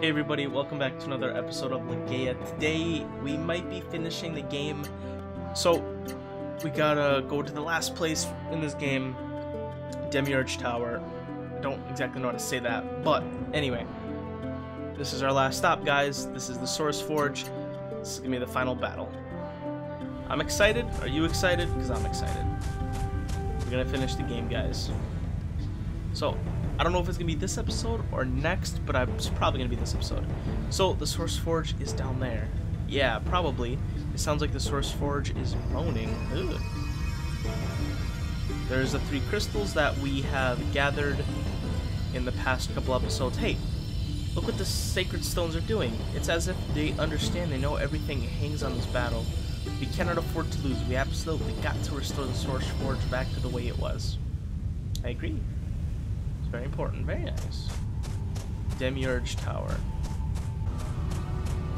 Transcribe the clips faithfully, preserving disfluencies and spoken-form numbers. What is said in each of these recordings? Hey everybody, welcome back to another episode of Legaia. Today we might be finishing the game, so we gotta go to the last place in this game, Demiurge Tower. I don't exactly know how to say that, but anyway, this is our last stop, guys. This is the Source Forge. This is gonna be the final battle. I'm excited. Are you excited? Because I'm excited. We're gonna finish the game, guys. So I don't know if it's gonna be this episode or next, but it's probably gonna be this episode. So the Source Forge is down there. Yeah, probably. It sounds like the Source Forge is moaning. Ugh. There's the three crystals that we have gathered in the past couple episodes. Hey, look what the Sacred Stones are doing. It's as if they understand, they know everything hangs on this battle. We cannot afford to lose. We absolutely got to restore the Source Forge back to the way it was. I agree. Very important. Very nice. Demiurge Tower.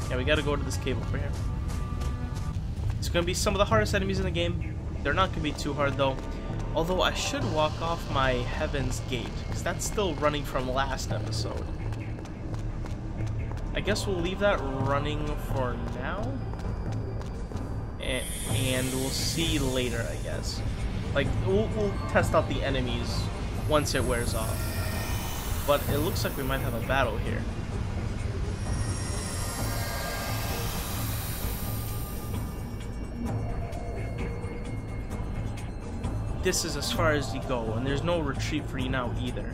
Yeah, we gotta go to this cave over here. It's gonna be some of the hardest enemies in the game. They're not gonna be too hard, though. Although, I should walk off my Heaven's Gate, because that's still running from last episode. I guess we'll leave that running for now. And, and we'll see later, I guess. Like, we'll, we'll test out the enemies once it wears off. But it looks like we might have a battle here. This is as far as you go, and there's no retreat for you now either.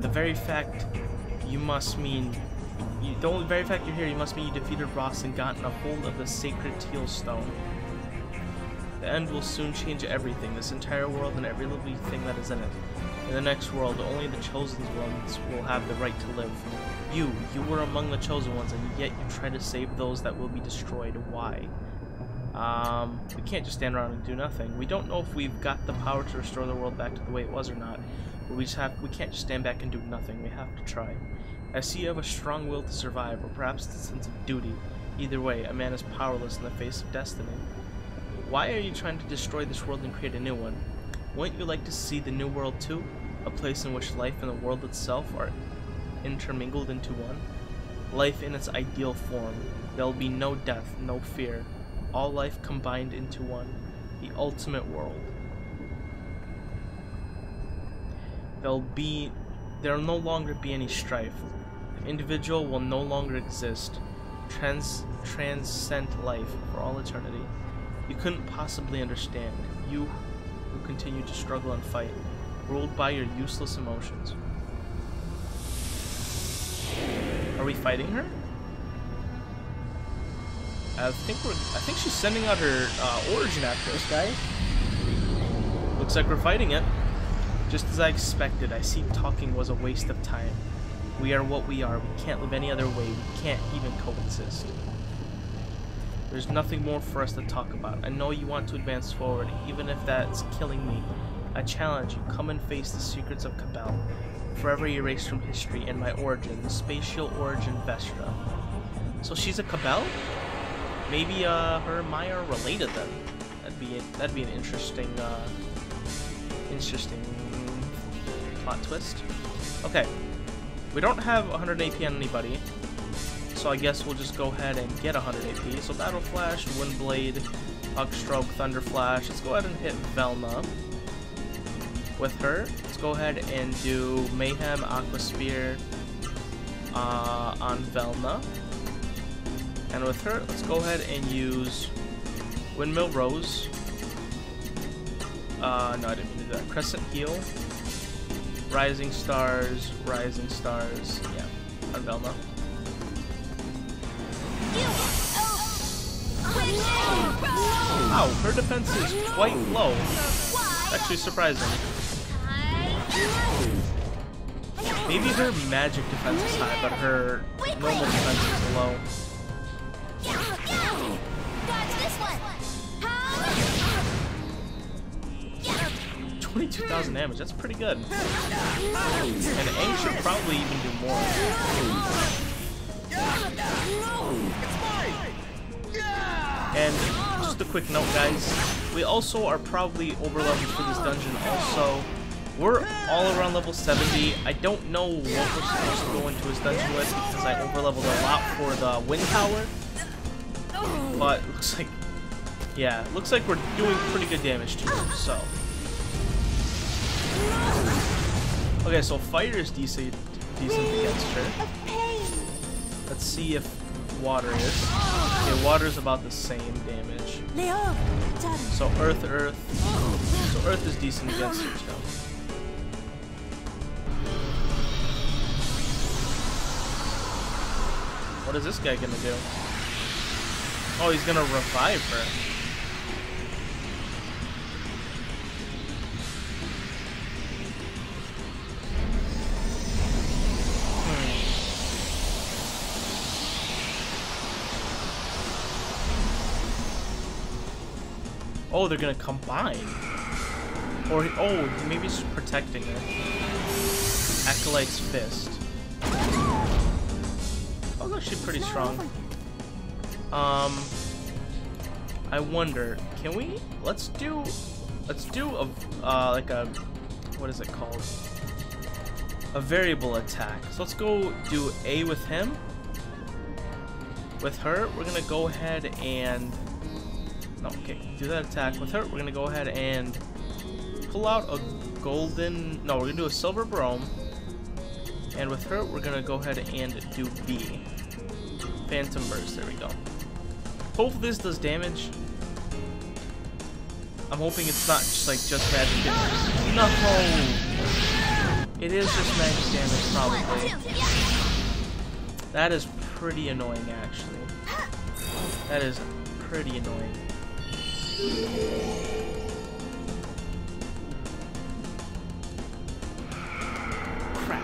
The very fact you must mean you don't the very fact you're here, you must mean you defeated Ross and gotten a hold of the sacred teal stone. The end will soon change everything, this entire world and every living thing that is in it. In the next world, only the chosen ones will have the right to live. You, you were among the chosen ones, and yet you try to save those that will be destroyed. Why? Um, we can't just stand around and do nothing. We don't know if we've got the power to restore the world back to the way it was or not. But we just have, we can't just stand back and do nothing. We have to try. I see you have a strong will to survive, or perhaps the sense of duty. Either way, a man is powerless in the face of destiny. Why are you trying to destroy this world and create a new one? Wouldn't you like to see the new world too? A place in which life and the world itself are intermingled into one? Life in its ideal form. There'll be no death, no fear. All life combined into one. The ultimate world. There'll be... There'll no longer be any strife. An individual will no longer exist. Trans... Transcend life for all eternity. You couldn't possibly understand. You who continue to struggle and fight, ruled by your useless emotions. Are we fighting her? I think we're. I think she's sending out her uh, origin after us, guys. Looks like we're fighting it. Just as I expected, I see talking was a waste of time. We are what we are. We can't live any other way. We can't even coexist. There's nothing more for us to talk about. I know you want to advance forward, even if that's killing me. I challenge you, come and face the secrets of Kabal, forever erased from history, and my origin, the spatial origin Vestra. So she's a Kabal? Maybe uh, her and Maya are related then. That'd be a, that'd be an interesting, uh, interesting plot twist. Okay, we don't have one hundred A P on anybody. So I guess we'll just go ahead and get one hundred A P. So Battle Flash, Wind Blade, Huck Stroke, Thunder Flash. Let's go ahead and hit Velna with her. Let's go ahead and do Mayhem, Aqua Spear uh, on Velna. And with her, let's go ahead and use Windmill Rose. Uh, no, I didn't mean to do that. Crescent Heel, Rising Stars, Rising Stars, yeah, on Velna. Wow, her defense is quite low. Actually surprising. Maybe her magic defense is high, but her normal defense is low. twenty-two thousand damage, that's pretty good. And Aang should probably even do more. And just a quick note, guys, we also are probably overleveled for this dungeon also, We're all around level seventy. I don't know what we're supposed to go into as dungeon with because I overleveled a lot for the Wind Tower. But it looks like, yeah, it looks like we're doing pretty good damage to him, so. Okay, so fire is decent, decent against her. Let's see if water is. Okay, water is about the same damage. So earth, earth. So earth is decent against her, too. What is this guy gonna do? Oh, he's gonna revive her. Hmm. Oh, they're gonna combine. Or, oh, maybe he's protecting her. Acolyte's Fist. That was actually pretty strong. Um, I wonder, can we, let's do, let's do a, uh, like a, what is it called? A variable attack. So let's go do A with him. With her, we're going to go ahead and, no, okay, do that attack with her. We're going to go ahead and pull out a golden, no, we're going to do a silver brome. And with her, we're going to go ahead and do B. Phantom Burst, there we go. Hopefully this does damage. I'm hoping it's not just like just magic damage. No! It is just magic damage, probably. That is pretty annoying, actually. That is pretty annoying. Crap.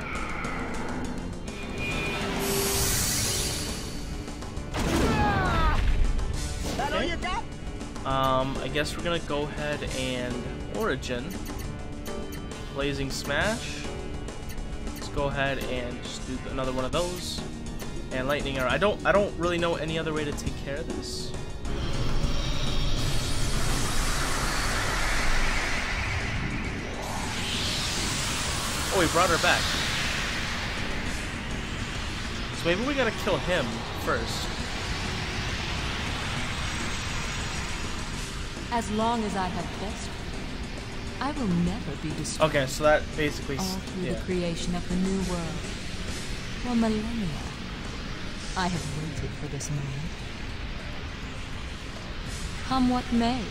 Um, I guess we're gonna go ahead and Origin. Blazing Smash. Let's go ahead and just do another one of those. And Lightning Arrow. I don't I don't really know any other way to take care of this. Oh, he brought her back. So maybe we gotta kill him first. As long as I have Vestra, I will never be destroyed. Okay, so that basically all through yeah. the creation of the new world. For millennia, I have waited for this moment. Come what may,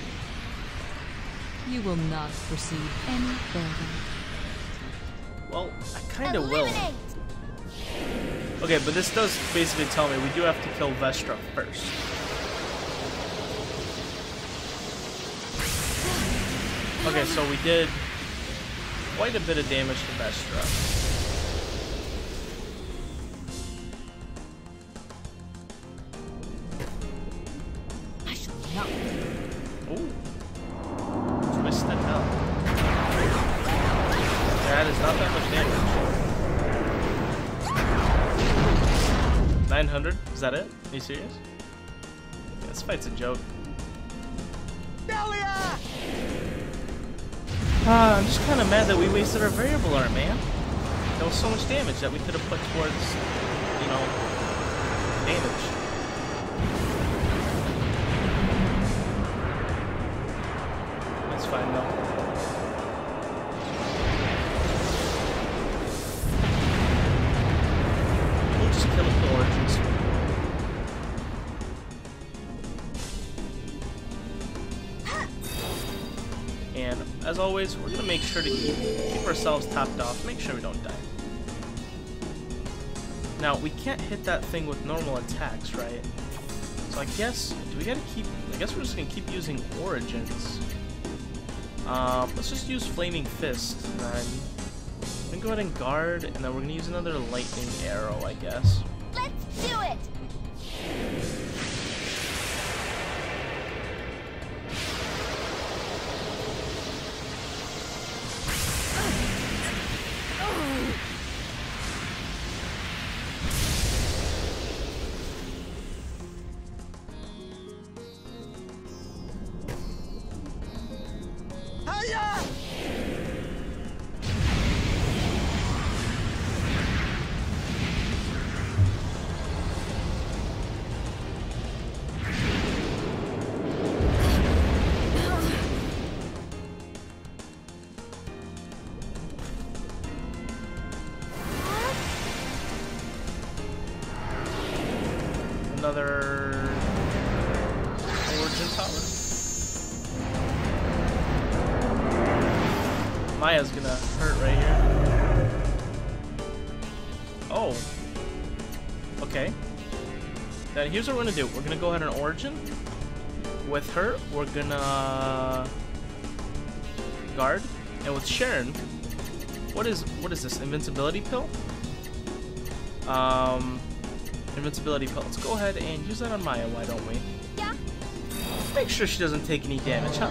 you will not proceed any further. Well, I kind of will. Okay, but this does basically tell me we do have to kill Vestra first. Okay, so we did quite a bit of damage to Vestra. I shall not. Oh, twist that hell. That is not that much damage. nine hundred? Is that it? Are you serious? Yeah, this fight's a joke. Uh, I'm just kind of mad that we wasted our variable arm, man. There was so much damage that we could have put towards, you know, damage. That's fine, though. We'll just kill the origins. As always, we're gonna make sure to keep, keep ourselves topped off, make sure we don't die. Now, we can't hit that thing with normal attacks, right? So I guess, do we gotta keep, I guess we're just gonna keep using Origins. Uh, let's just use Flaming Fist, then. I'm gonna go ahead and guard, and then we're gonna use another Lightning Arrow, I guess. Let's do it! another origin tower. Maya's gonna hurt right here. Oh. Okay. Now here's what we're gonna do. We're gonna go ahead and origin. With her, we're gonna guard. And with Sharon, what is what is this? Invincibility pill? Um Invincibility pill. Let's go ahead and use that on Maya, why don't we? Yeah. Make sure she doesn't take any damage, huh?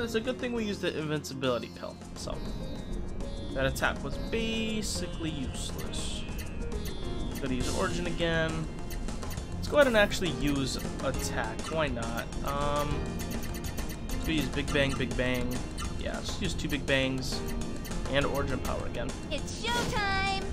It's a good thing we used the invincibility pill, so that attack was basically useless. Gonna use origin again. Let's go ahead and actually use attack. Why not? Um, let's go use big bang, big bang. Yeah, let's use two big bangs and origin power again. It's showtime.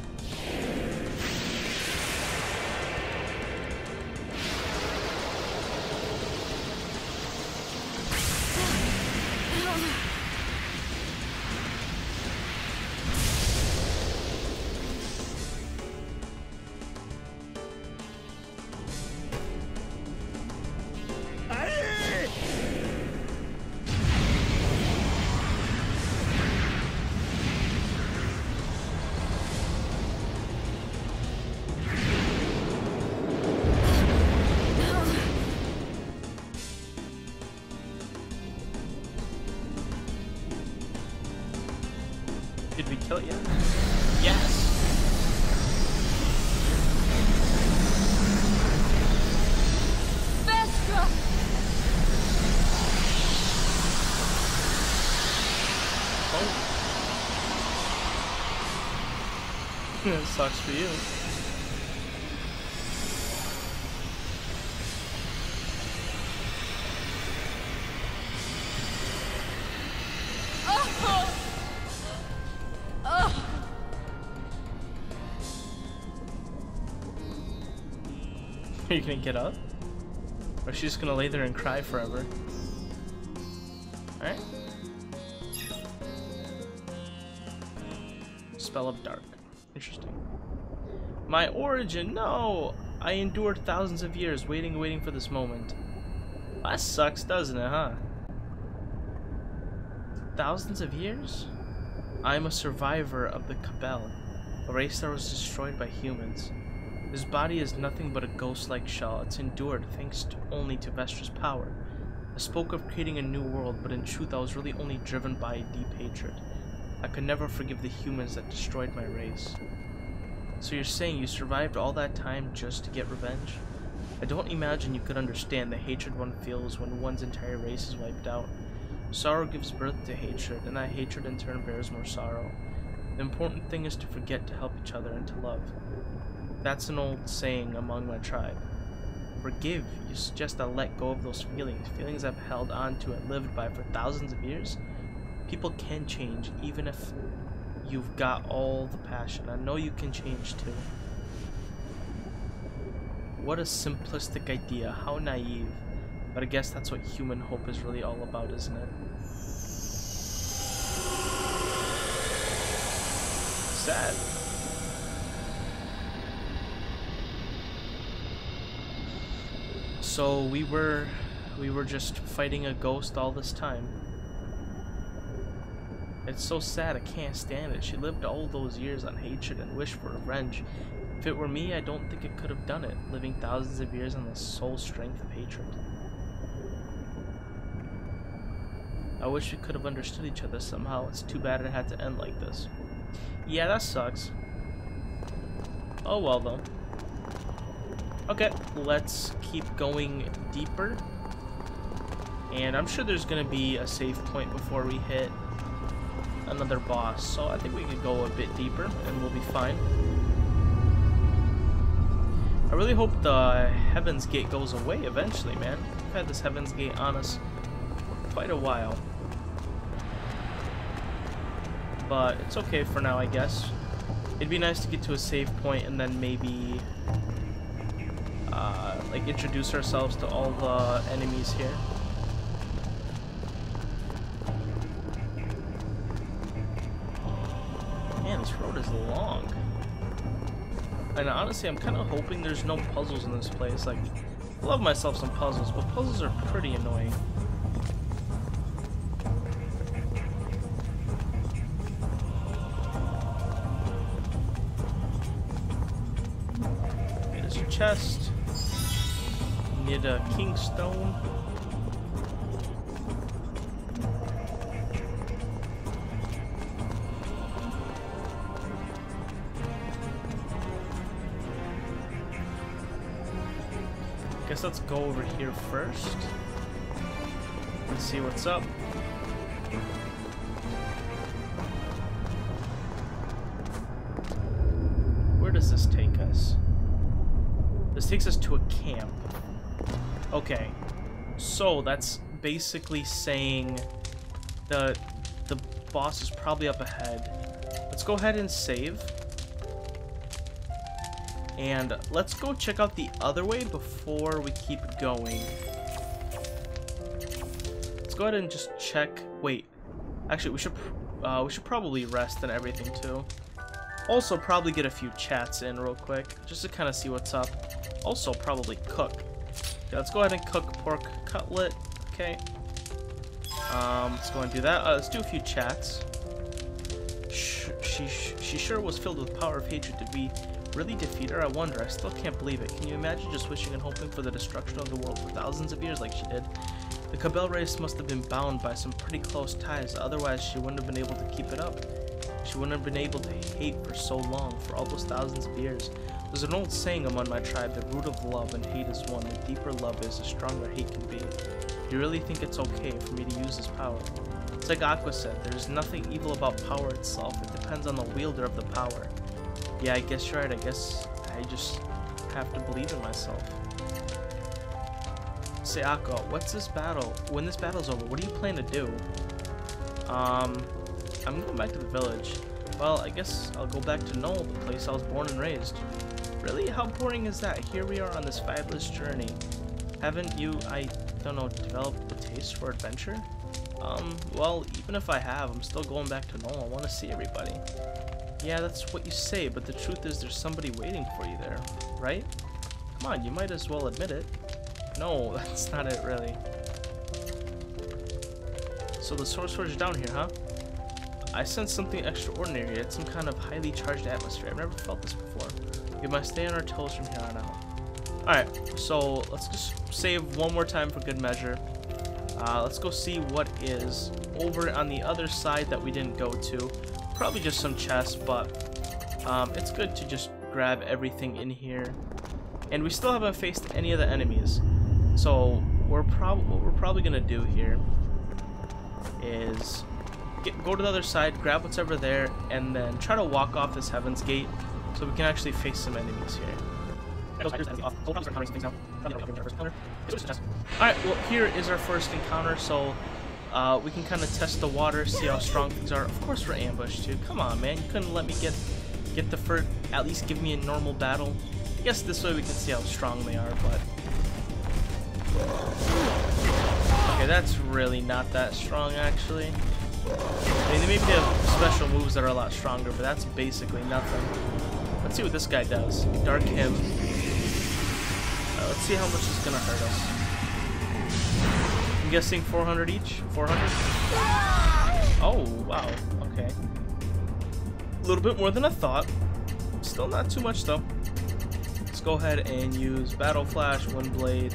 Sucks for you. Oh. Oh. Are you gonna get up? Or is she just gonna lay there and cry forever? Alright. Spell of Dark. Interesting. My origin, no! I endured thousands of years waiting, waiting for this moment. That sucks, doesn't it, huh? Thousands of years? I'm a survivor of the Kabal, a race that was destroyed by humans. This body is nothing but a ghost-like shell. It's endured thanks to, only to Vestra's power. I spoke of creating a new world, but in truth I was really only driven by a deep hatred. I could never forgive the humans that destroyed my race. So you're saying you survived all that time just to get revenge? I don't imagine you could understand the hatred one feels when one's entire race is wiped out. Sorrow gives birth to hatred, and that hatred in turn bears more sorrow. The important thing is to forget, to help each other, and to love. That's an old saying among my tribe. Forgive, you suggest I let go of those feelings, feelings I've held on to and lived by for thousands of years? People can change, even if you've got all the passion. I know you can change too. What a simplistic idea, how naive. But I guess that's what human hope is really all about, isn't it? Sad. So we were, we were just fighting a ghost all this time. It's so sad, I can't stand it. She lived all those years on hatred and wished for revenge. If it were me, I don't think I could have done it, living thousands of years on the sole strength of hatred. I wish we could have understood each other somehow. It's too bad it had to end like this. Yeah, that sucks. Oh well though. Okay, let's keep going deeper. And I'm sure there's going to be a save point before we hit another boss. So I think we can go a bit deeper and we'll be fine. I really hope the Heaven's Gate goes away eventually, man. We've had this Heaven's Gate on us for quite a while. But it's okay for now, I guess. It'd be nice to get to a save point and then maybe uh, like introduce ourselves to all the enemies here. Man, this road is long. And honestly, I'm kind of hoping there's no puzzles in this place. Like, I love myself some puzzles, but puzzles are pretty annoying. There's your chest. Need a kingstone. Let's go over here first and see what's up. Where does this take us? This takes us to a camp. Okay, so that's basically saying the the boss is probably up ahead. Let's go ahead and save. And let's go check out the other way before we keep going. Let's go ahead and just check. Wait, actually, we should uh, we should probably rest and everything too. Also, probably get a few chats in real quick just to kind of see what's up. Also, probably cook. Okay, let's go ahead and cook pork cutlet. Okay. Um, let's go and do that. Uh, let's do a few chats. She she she sure was filled with power of hatred. Did we really defeat her? I wonder. I still can't believe it. Can you imagine just wishing and hoping for the destruction of the world for thousands of years like she did? The Kabal race must have been bound by some pretty close ties, otherwise she wouldn't have been able to keep it up. She wouldn't have been able to hate for so long, for all those thousands of years. There's an old saying among my tribe, the root of love and hate is one. The deeper love is, the stronger hate can be. Do you really think it's okay for me to use this power? It's like Aqua said, there's nothing evil about power itself. It depends on the wielder of the power. Yeah, I guess you're right. I guess I just have to believe in myself. Sayako, what's this battle? When this battle's over, what do you plan to do? Um, I'm going back to the village. Well, I guess I'll go back to Nohl, the place I was born and raised. Really? How boring is that? Here we are on this fabulous journey. Haven't you, I don't know, developed a taste for adventure? Um, well, even if I have, I'm still going back to Nohl. I want to see everybody. Yeah, that's what you say, but the truth is there's somebody waiting for you there, right? Come on, you might as well admit it. No, that's not it, really. So the Source Forge is down here, huh? I sense something extraordinary. It's some kind of highly charged atmosphere. I've never felt this before. We must stay on our toes from here on out. Alright, so let's just save one more time for good measure. Uh, let's go see what is over on the other side that we didn't go to. Probably just some chests, but um, it's good to just grab everything in here. And we still haven't faced any of the enemies, so we're probably what we're probably gonna do here is get, go to the other side, grab what's over there, and then try to walk off this Heaven's Gate so we can actually face some enemies here. Alright, well here is our first encounter, so. Uh, we can kind of test the water, see how strong things are. Of course we're ambushed, too. Come on, man. You couldn't let me get get the first... At least give me a normal battle. I guess this way we can see how strong they are, but... Okay, that's really not that strong, actually. I mean, maybe they have special moves that are a lot stronger, but that's basically nothing. Let's see what this guy does. Dark him. Uh, let's see how much it's gonna hurt us. I'm guessing four hundred each? four hundred? Oh, wow. Okay. A little bit more than I thought. Still not too much, though. Let's go ahead and use Battle Flash, Wind Blade,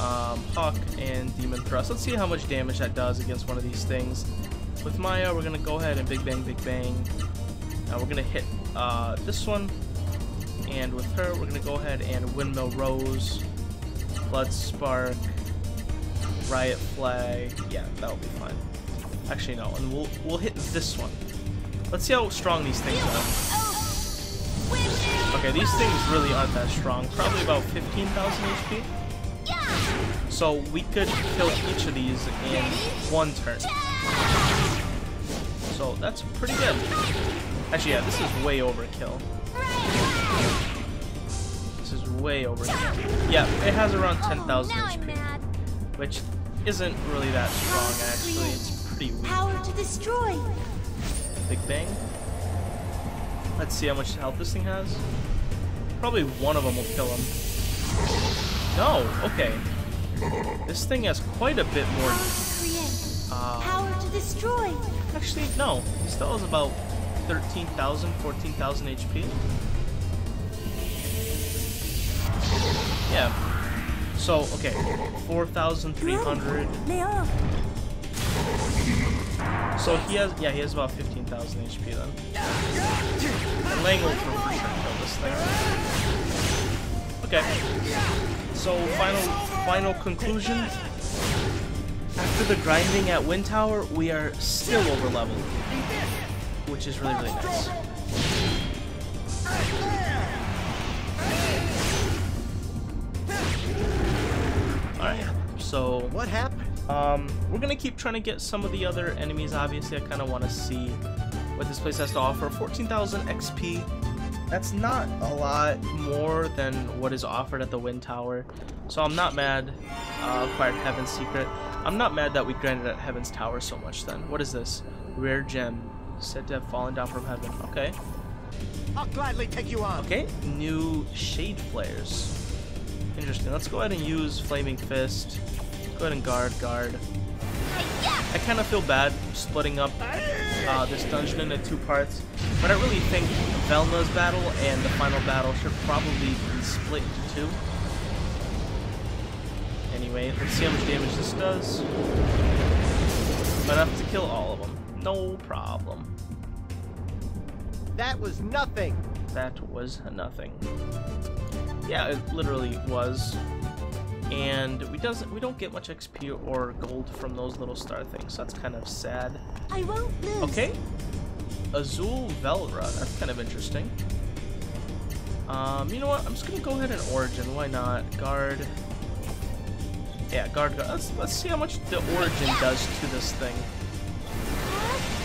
um, Hawk, and Demon Thrust. Let's see how much damage that does against one of these things. With Maya, we're going to go ahead and Big Bang, Big Bang. Now we're going to hit uh, this one. And with her, we're going to go ahead and Windmill Rose, Blood Spark. riot flag. Yeah, that'll be fine. Actually, no, and we'll we'll hit this one. Let's see how strong these things are. Okay, these things really aren't that strong. Probably about fifteen thousand H P. So we could kill each of these in one turn. So that's pretty good. Actually, yeah, this is way overkill. This is way overkill. Yeah, it has around ten thousand H P, which isn't really that strong, actually. It's pretty weak. Power to destroy. Big bang. Let's see how much health this thing has. Probably one of them will kill him. No, okay. This thing has quite a bit more. Uh, Power to destroy. Actually, no. It still has about thirteen thousand, fourteen thousand H P. Yeah. So, okay. four thousand three hundred. So he has, yeah, he has about fifteen thousand H P then. And Lang will for sure kill this thing. Okay. So, final final conclusion. After the grinding at Wind Tower, we are still over leveled, which is really, really nice. Alright, so what happened? Um, we're gonna keep trying to get some of the other enemies. Obviously, I kind of want to see what this place has to offer. fourteen thousand X P. That's not a lot more than what is offered at the Wind Tower, so I'm not mad. Uh, acquired Heaven's Secret. I'm not mad that we grinded at Heaven's Tower so much then. What is this? Rare gem, said to have fallen down from heaven. Okay. I'll gladly take you on. Okay, new shade flares. Interesting. Let's go ahead and use Flaming Fist. Go ahead and guard, guard. I kind of feel bad splitting up uh, this dungeon into two parts, but I really think Velna's battle and the final battle should probably be split into two. Anyway, let's see how much damage this does. Enough to kill all of them. No problem. That was nothing. That was nothing. Yeah, it literally was. And we doesn't we don't get much X P or gold from those little star things, so that's kind of sad. I won't lose. Okay. Azul Velra, that's kind of interesting. Um, you know what? I'm just gonna go ahead and origin. Why not? Guard. Yeah, guard. guard. Let's let's see how much the origin does to this thing.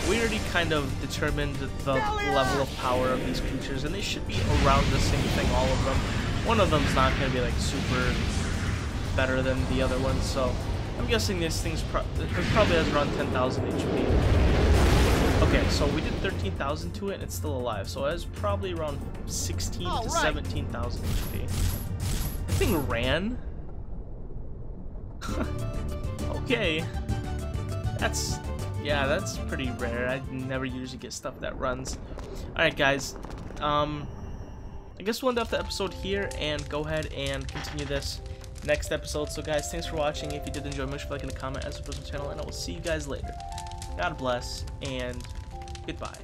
We already kind of determined the level of power of these creatures, and they should be around the same thing. All of them. One of them's not gonna be like super better than the other one, so I'm guessing this thing's pro it probably has around ten thousand H P. Okay, so we did thirteen thousand to it and it's still alive, so it has probably around sixteen to seventeen thousand H P. The thing ran? Okay. That's, yeah, that's pretty rare. I never usually get stuff that runs. Alright, guys. Um, I guess we'll end off the episode here and go ahead and continue this next episode. So guys, thanks for watching. If you did enjoy, make sure to like and a comment and subscribe to the channel, and I will see you guys later. God bless and goodbye.